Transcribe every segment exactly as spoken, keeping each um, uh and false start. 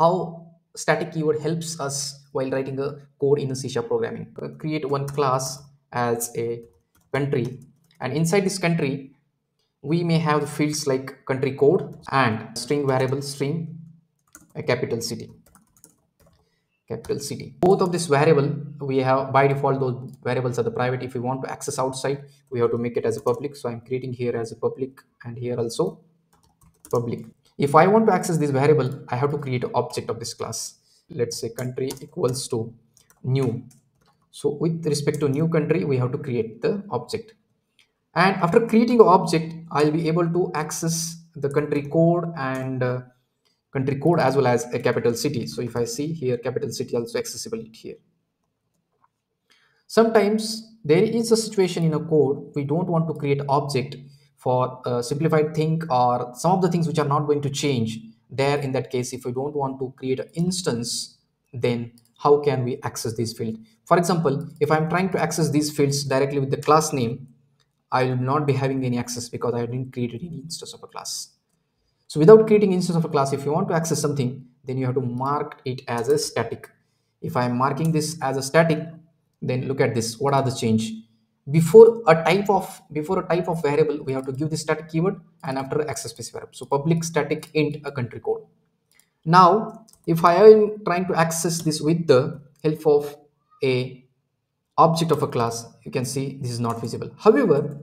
how static keyword helps us while writing a code in a C sharp programming. Create one class as a country, and inside this country we may have fields like country code and string variable string a capital city. Capital city. Both of this variable, we have by default those variables are the private. If we want to access outside, we have to make it as a public. So I'm creating here as a public and here also public. If I want to access this variable, I have to create an object of this class. Let's say country equals to new. So with respect to new country, we have to create the object. And after creating an object, I'll be able to access the country code and uh, country code as well as a capital city. So if I see here, capital city also accessible here. Sometimes there is a situation in a code we don't want to create object for a simplified thing or some of the things which are not going to change. There in that case, if we don't want to create an instance, then how can we access this field? For example, if I'm trying to access these fields directly with the class name, I will not be having any access because I didn't create any instance of a class. So without creating instance of a class, if you want to access something, then you have to mark it as a static. If I'm marking this as a static, then look at this. What are the change? Before a type of before a type of variable, we have to give the static keyword and after access space variable. So public static int a country code. Now, if I am trying to access this with the help of a object of a class, you can see this is not visible. However,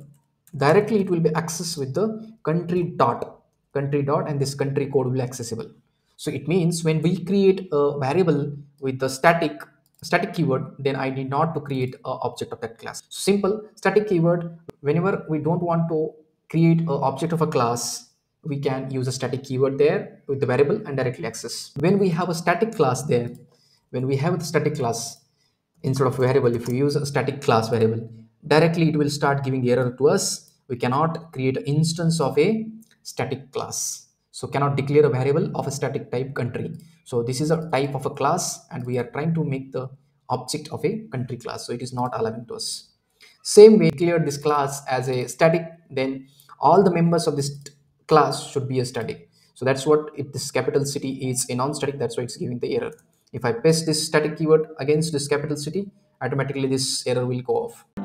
directly it will be accessed with the country dot. Country dot and this country code will be accessible. So it means when we create a variable with the static static keyword, then I need not to create an object of that class. So simple static keyword. Whenever we don't want to create an object of a class, we can use a static keyword there with the variable and directly access. When we have a static class there, when we have the static class instead of variable, if we use a static class variable, directly it will start giving error to us. We cannot create an instance of a static class. So cannot declare a variable of a static type country. So this is a type of a class and we are trying to make the object of a country class. So it is not allowing to us. Same way, declare this class as a static, then all the members of this class should be a static. So that's what it, this capital city is a non-static. That's why it's giving the error. If I paste this static keyword against this capital city, automatically this error will go off.